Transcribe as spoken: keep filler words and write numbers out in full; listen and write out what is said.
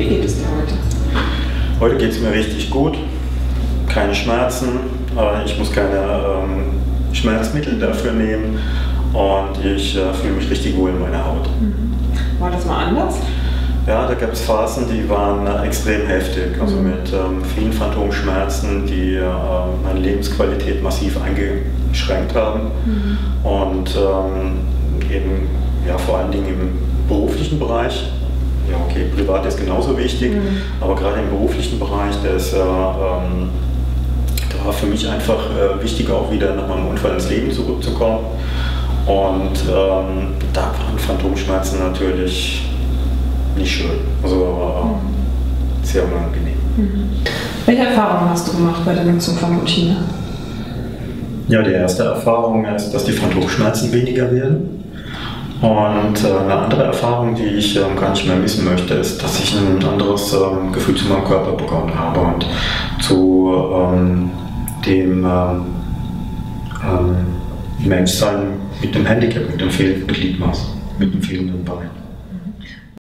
Wie geht es dir heute? Heute geht es mir richtig gut. Keine Schmerzen. Ich muss keine Schmerzmittel dafür nehmen. Und ich fühle mich richtig wohl in meiner Haut. War das mal anders? Ja, da gab es Phasen, die waren extrem heftig. Also mit ähm, vielen Phantomschmerzen, die äh, meine Lebensqualität massiv eingeschränkt haben. Mhm. Und ähm, eben ja, vor allen Dingen im beruflichen Bereich. Ja, okay, privat ist genauso wichtig, mhm. aber gerade im beruflichen Bereich, der ist, äh, ähm, da war für mich einfach äh, wichtig, auch wieder nach meinem Unfall ins Leben zurückzukommen. Und ähm, da waren Phantomschmerzen natürlich nicht schön, also äh, sehr unangenehm. Mhm. Welche Erfahrungen hast du gemacht bei der Nutzung von Routine? Ja, die erste Erfahrung ist, dass die Phantomschmerzen weniger werden. Und äh, eine andere Erfahrung, die ich äh, gar nicht mehr missen möchte, ist, dass ich ein anderes äh, Gefühl zu meinem Körper bekommen habe und zu ähm, dem ähm, ähm, Menschsein mit dem Handicap, mit dem fehlenden Gliedmaß, mit dem fehlenden Bein.